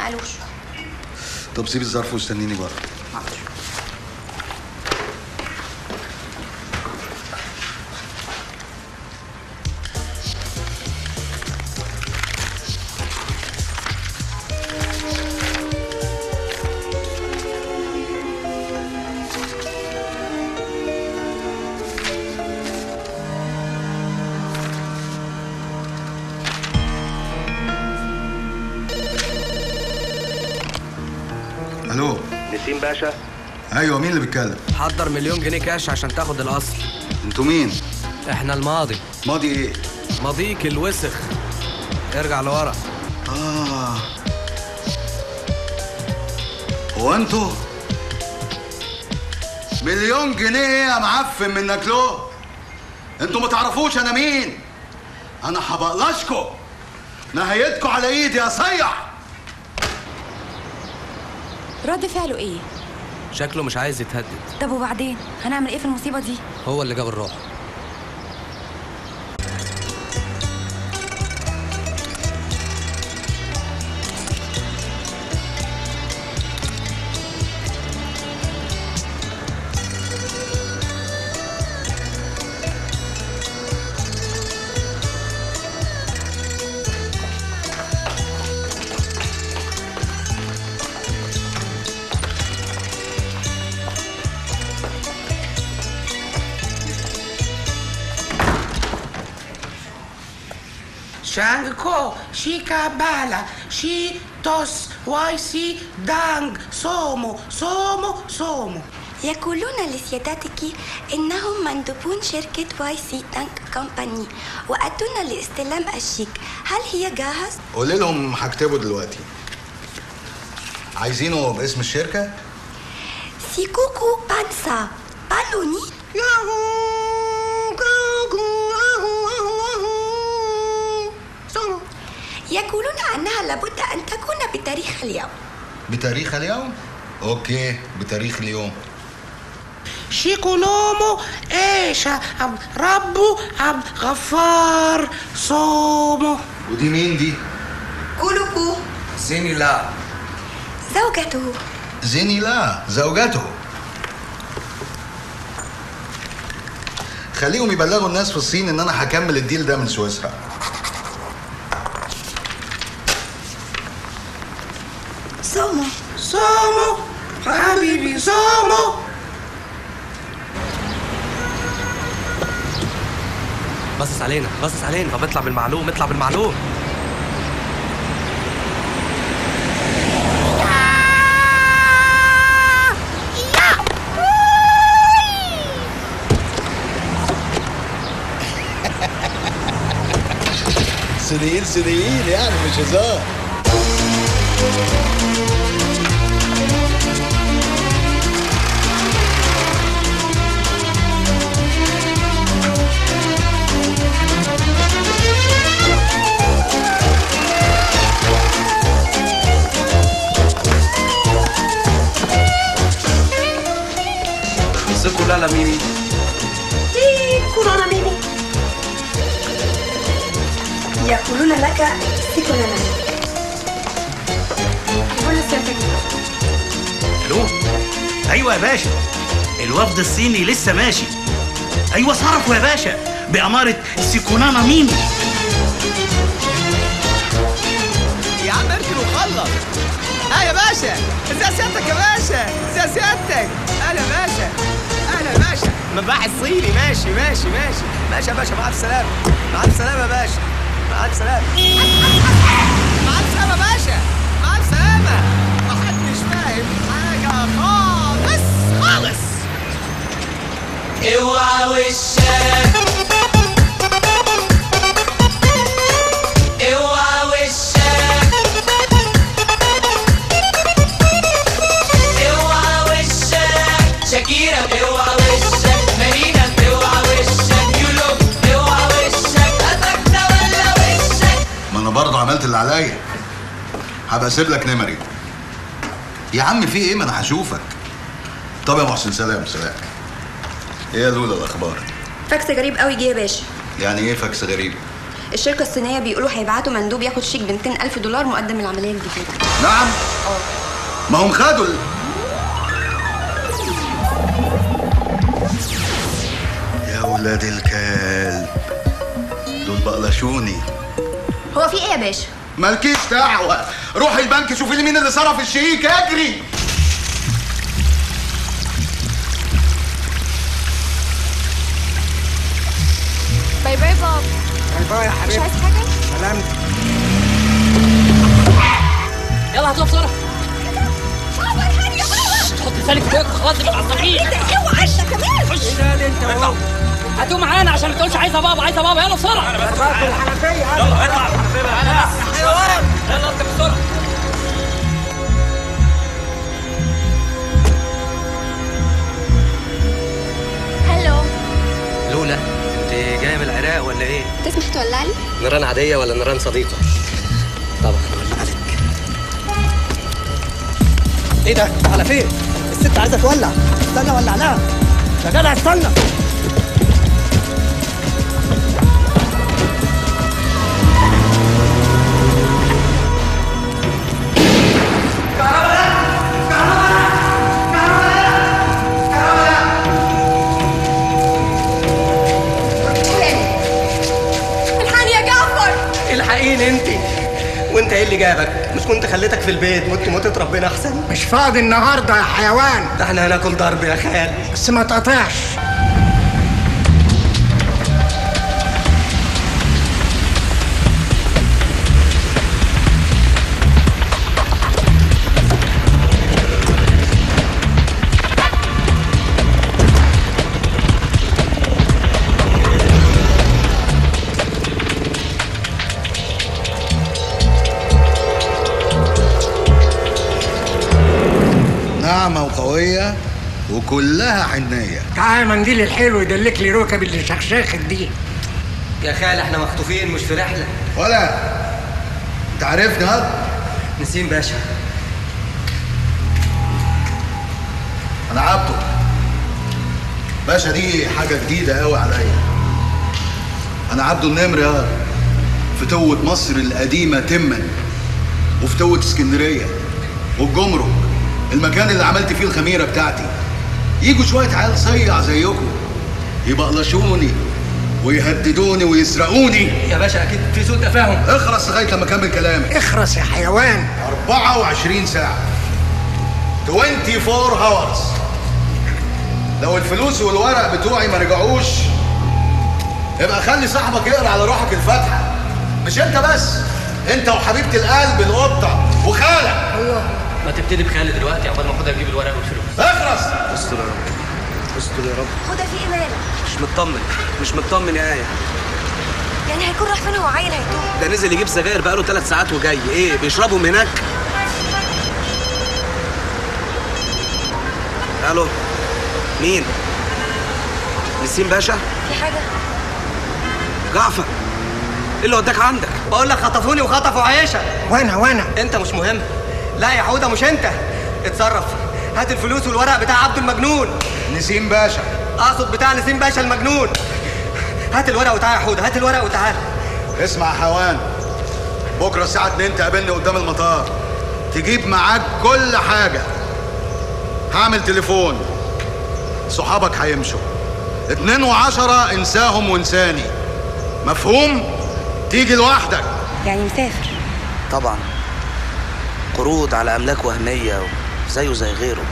ما قالوش. طب سيب الظرف واستنيني بره. حاضر. الو نسيم باشا؟ ايوه مين اللي بيتكلم؟ حضر مليون جنيه كاش عشان تاخد الاصل. انتوا مين؟ احنا الماضي. ماضي ايه؟ ماضيك الوسخ. ارجع لورا. اه هو انتوا؟ مليون جنيه ايه يا معفن من ناكلو؟ انتوا ما تعرفوش انا مين؟ انا هبقلشكوا نهايتكوا على ايدي يا صيع. رد فعله ايه؟ شكله مش عايز يتهدد. طب وبعدين؟ هنعمل ايه في المصيبة دي؟ هو اللي جاب الروح. شانكو شيكابالا شي توس واي سي دانغ سومو سومو سومو. يقولون لسيادتك انهم مندوبون شركه واي سي دانغ كومباني واتونا لاستلام الشيك، هل هي جاهز؟ قولي لهم هكتبه دلوقتي. عايزينه باسم الشركه؟ سيكوكو بانسا بالوني ياهو. يقولون أنها لابد أن تكون بتاريخ اليوم. بتاريخ اليوم؟ أوكي بتاريخ اليوم. شيكو نومو إيشا ربو غفار صومو. ودي مين دي؟ كولوكو زينيلا زوجته. زينيلا زوجته. خليهم يبلغوا الناس في الصين إن أنا هكمل الديل ده من سويسرا. صومو صومو حبيبي صومو. بصص علينا بصص علينا. طب اطلع بالمعلوم اطلع بالمعلوم. صينيين صينيين يعني مش هزار. سكولا ميمي سكولا ميمي. يقولون لك سكولا ميمي. الو ايوه يا باشا الوفد الصيني لسه ماشي. ايوه صرفوا يا باشا باماره سيكونانا ميمي. يا عم اركن وخلص. ها يا باشا ازي سيادتك يا باشا ازي سيادتك. اهلا يا باشا اهلا يا باشا. مباح الصيني ماشي ماشي ماشي ماشي يا باشا. مع الف سلامه مع الف سلامه يا باشا مع الف سلامه مع الف سلامه يا باشا مع الف سلامه. حاجة خالص خالص. اوعى وشك اوعى وشك اوعى وشك. شاكيرا اوعى وشك. مارينا اوعى وشك. يولو اوعى وشك. قطعنا ولا وشك. ما انا برضه عملت اللي عليا. هبقى اسيب لك نمري يا عم. في ايه ما انا هشوفك. طب يا محسن سلام سلام. ايه يا لولا الاخبار؟ فاكس غريب قوي جه يا باشا. يعني ايه فاكس غريب؟ الشركه الصينيه بيقولوا هيبعتوا مندوب ياخد شيك ب $200,000 مقدم العمليه الجديده. نعم؟ ما هم خدوا يا ولاد الكلب، دول بقلشوني. هو في ايه يا باشا؟ مالكيش دعوه، روحي البنك شوفي لي مين اللي صرف الشيك، اجري. باي باي بابا. باي باي يا حبيبي. مش عايز حاجة؟ سلامتك. يلا هاتوها بسرعة. بابا الحاج يا بابا. حطي لسانك فوق خالص يا عصافير. ايه ده؟ اوعى عشرة كمان. خش. ايه انت اهو. هاتوه معانا عشان ما تقولش عايزة بابا عايزة بابا، يلا بسرعة. انا بس هاكل الحنفية. يلا اطلع الحنفية بقى. انا بس. يا ولد. يلا انت بسرعة. هلو. لولا. انت جايه من العراق ولا ايه؟ تسمح تولع لي؟ نيران عاديه ولا نيران صديقه؟ طبعا ولع عليك. ايه ده؟ على فين؟ الست عايزه تولع، استنى ولع لها. يا جدع استنى. وانت ايه اللي جابك؟ مش كنت خليتك في البيت مت موتة ربنا احسن؟ مش فاضي النهارده يا حيوان، ده احنا هناكل ضرب يا خال. بس ما تقطعش. وقوية وكلها عناية. تعال منديل الحلو يدلك لي ركبي اللي شخشاخت دي. يا خال احنا مخطوفين مش في رحلة. ولا انت عرفني ها؟ نسيم باشا. انا عبده. باشا دي حاجة جديدة قوي عليا. انا عبده النمر ها، فتوة مصر القديمة تما، وفتوة اسكندرية والجمرك، المكان اللي عملت فيه الخميره بتاعتي. يجوا شويه عيال صيع زيكم يبقلشوني ويهددوني ويسرقوني. يا باشا اكيد في سوء تفاهم. اخرس لغايه لما اكمل كلامي. اخرس يا حيوان. 24 ساعه 24 هاورز. لو الفلوس والورق بتوعي ما رجعوش يبقى خلي صاحبك يقرا على روحك الفاتحه. مش انت بس، انت وحبيبه القلب القطه وخالك. الله ما تبتدي بخالد دلوقتي عقبال ما اخدها اجيب الورق والفلوس. اخرس. استر يا رب، استر يا رب. خدها في ايمانك. مش مطمن، مش مطمن يا ايه. يعني هيكون راح فين هو عيل هيتوه؟ ده نزل يجيب سجاير بقاله 3 ساعات وجاي. ايه بيشربهم هناك؟ الو مين؟ نسيم باشا؟ في حاجه؟ جعفر ايه اللي وداك عندك؟ بقول لك خطفوني وخطفوا عيشه. وانا انت مش مهم. لا يا حوده مش انت، اتصرف، هات الفلوس والورق بتاع عبده المجنون. نسيم باشا. اقصد بتاع نسيم باشا المجنون. هات الورق وتعالى يا حوده، هات الورق وتعالى. اسمع يا حوان، بكره الساعه 2 تقابلني قدام المطار، تجيب معاك كل حاجه. هعمل تليفون، صحابك هيمشوا، 2 و10 انساهم وانساني، مفهوم؟ تيجي لوحدك. يعني مسافر؟ طبعا، قروض على املاك وهميه وزيه زي غيره.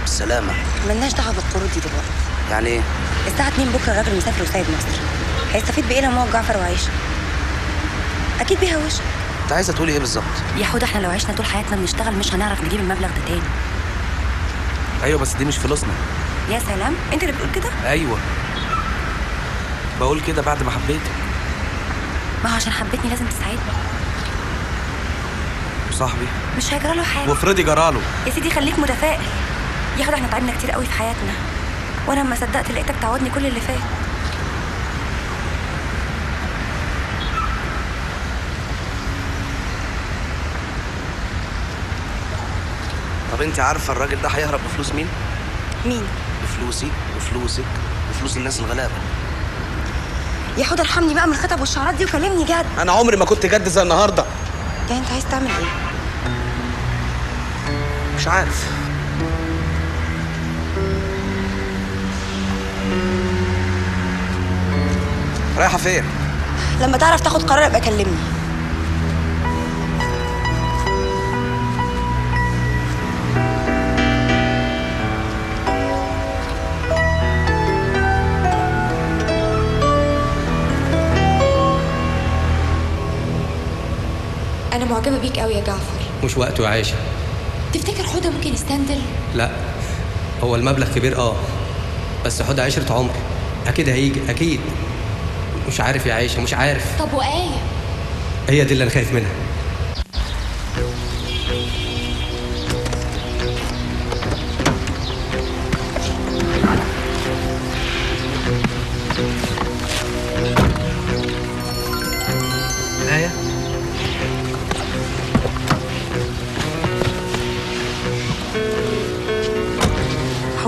بالسلامه. ملناش دعوه بالقروض دي دلوقتي. يعني ايه؟ الساعه 2 بكره الراجل مسافر وسايب مصر، هيستفيد بايه لما هو جعفر وعيشه؟ اكيد بيهوشك. انت عايزه تقولي ايه بالظبط؟ يا حوده احنا لو عشنا طول حياتنا بنشتغل مش هنعرف نجيب المبلغ ده تاني. ايوه بس دي مش فلوسنا. يا سلام، انت اللي بتقول كده؟ ايوه بقول كده بعد ما حبيتك. ما هو عشان حبيتني لازم تساعدني. صاحبي مش هيجرى له حاجه. وافرضي جرى له؟ يا سيدي خليك متفائل. يا حوده احنا تعبنا كتير قوي في حياتنا، وانا لما صدقت لقيتك تعوضني كل اللي فات. طب انت عارفه الراجل ده هيهرب بفلوس مين؟ مين؟ بفلوسي وفلوسك وفلوس الناس الغلابه. يا حوده ارحمني بقى من الخطب والشعارات دي وكلمني جد. انا عمري ما كنت جد زي النهارده. يعني انت عايز تعمل ايه؟ مش عارف. رايحه فين؟ لما تعرف تاخد قرار ابقى كلمني. أنا معجبة بيك قوي يا جعفر. مش وقته يا عايشة. تفتكر حودة ممكن يستندل؟ لا، هو المبلغ كبير بس حودة عشرة عمر، أكيد هيجي أكيد. مش عارف يا عايشة، مش عارف. طب وآية؟ هي دي اللي أنا خايف منها.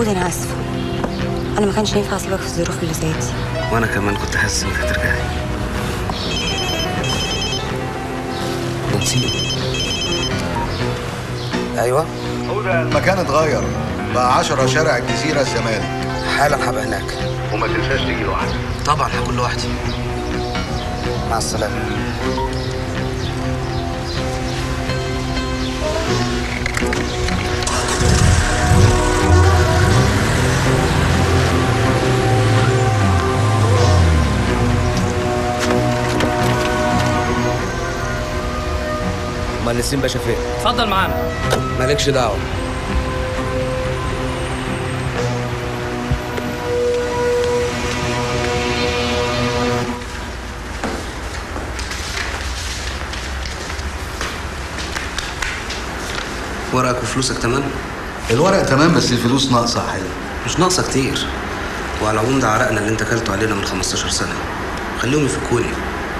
أنا آسفة، أنا ما كانش ينفع أسيبك في الظروف اللي زي دي. وأنا كمان كنت حاسس إنك هترجعي. بنسيني. أيوه. المكان اتغير، بقى 10 شارع الجزيرة الزمالك. حالا هبقى هناك. وما تنساش تيجي لوحدك. طبعا هكون لوحدي. مع السلامة. نسيم باشا فين؟ اتفضل معانا. مالكش دعوة. ورقك وفلوسك تمام؟ الورق تمام بس الفلوس ناقصة يا حبيبي. مش ناقصة كتير، وعلى العموم ده عرقنا اللي انت اكلته علينا من 15 سنة. خليهم يفكوني،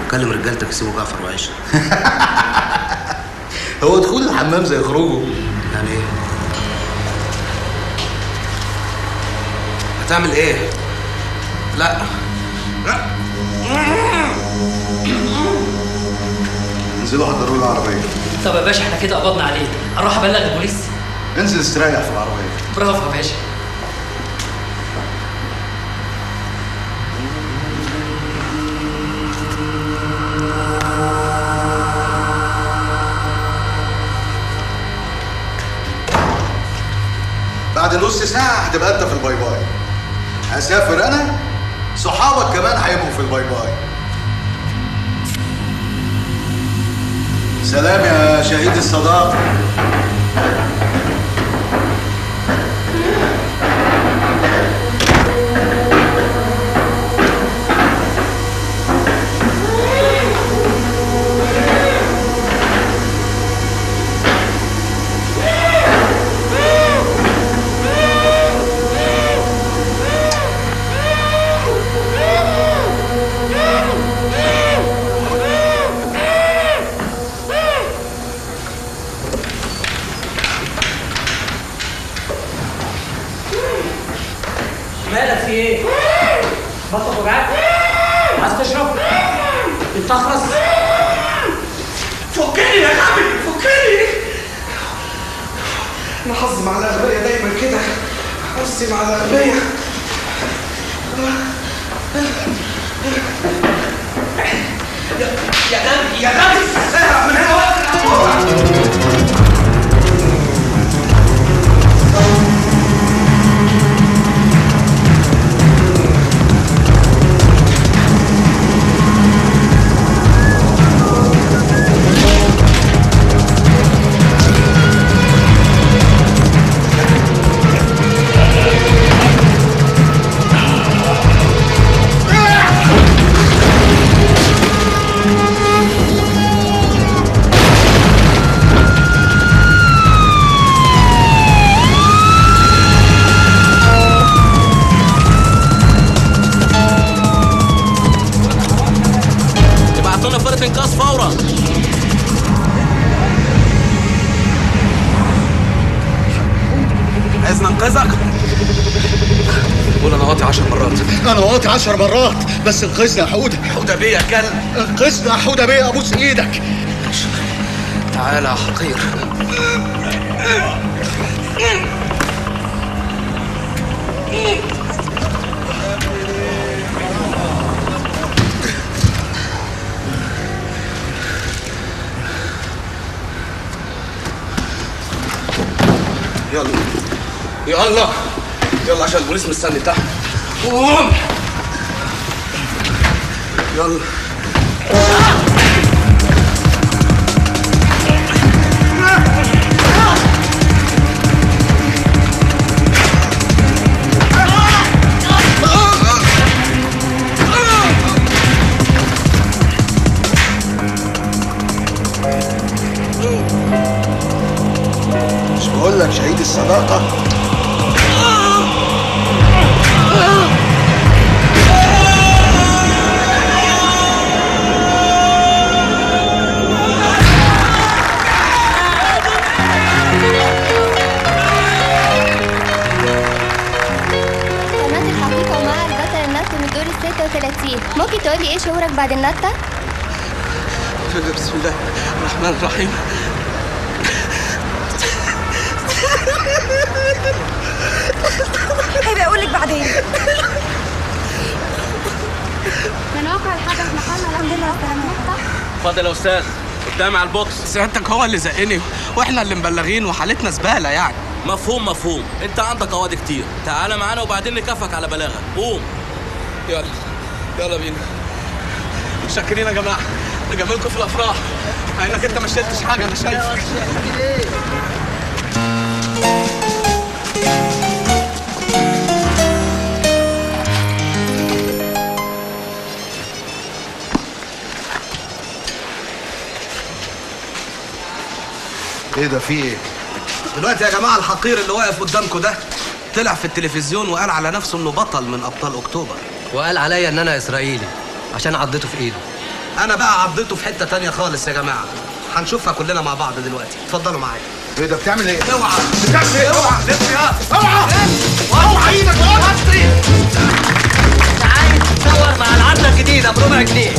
وكلم رجالتك يسيبوا جعفر وعيشة. هو دخول الحمام زي خروجه. يعني ايه؟ هتعمل ايه؟ لا لا انزلوا حضروا لي العربيه. طب يا باشا احنا كده قبضنا عليه، اروح ابلغ البوليس. انزل استريح في العربيه. برافو يا باشا. بعد نص ساعة هتبقى أنت في الباي باي. هسافر أنا، صحابك كمان هيبقوا في الباي باي. سلام يا شهيد الصداقة. 10 مرات، انا واطي 10 مرات، بس انقذني يا حوده. حوده بيه يا كلب، انقذني يا حوده بيه، ابوس ايدك. تعالى يا حقير. يلا يلا يلا عشان البوليس مستني تحت. قوم يلا. لك شهيد الصداقة. قناة الحقيقة ومع البطل النط من دور 36، ممكن تقولي ايه شعورك بعد النطة؟ بسم الله الرحمن الرحيم. هيبقى اقول لك بعدين. من واقع الحدث نقلنا الحمد لله رب العالمين. اتفضل يا استاذ، قدامي على البوكس. سيادتك هو اللي زقني واحنا اللي مبلغين وحالتنا زباله يعني. مفهوم مفهوم، انت عندك قواضي كتير، تعالى معانا وبعدين نكافئك على بلاغك. قوم يلا يلا بينا. متشكرين يا جماعه، نجاملكم في الافراح مع انك انت ما شلتش حاجه. انا شايفك. ايه ده؟ في ايه؟ دلوقتي يا جماعه الحقير اللي واقف قدامكم ده طلع في التلفزيون وقال على نفسه انه بطل من ابطال اكتوبر، وقال عليا ان انا اسرائيلي عشان عضته في ايده. انا بقى عضته في حته تانيه خالص يا جماعه، هنشوفها كلنا مع بعض دلوقتي. اتفضلوا معايا. ايه ده؟ بتعمل ايه؟ اوعى بتعمل ايه؟ اوعى لفي. اوعى اوعى ايدك. وطي. انت عايز تصور مع العدله الجديده بربع جنيه.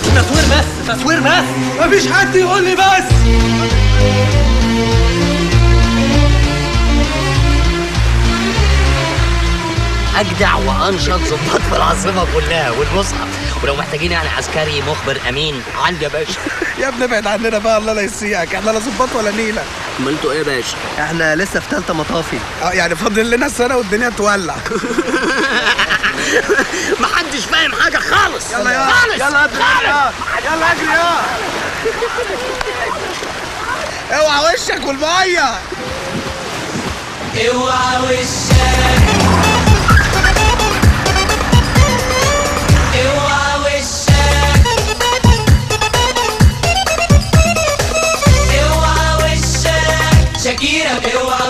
تصوير بس، تصوير بس، مفيش حد يقول لي بس. اجدع وانشط ضباط في العاصمه كلها والمصحف، ولو محتاجين يعني عسكري مخبر امين عندي يا باشا. يا ابني ابعد عننا بقى، الله لا يسيئك، احنا لا ظباط ولا نيله. امال انتوا ايه يا باشا؟ احنا لسه في ثالثه مطافي. يعني فاضل لنا السنه والدنيا تولع. محدش فاهم حاجه خالص. يلا يا خالص. يلا خالص. يلا اجري يا. اوعى وشك والميه. اوعى وشك. Shakira,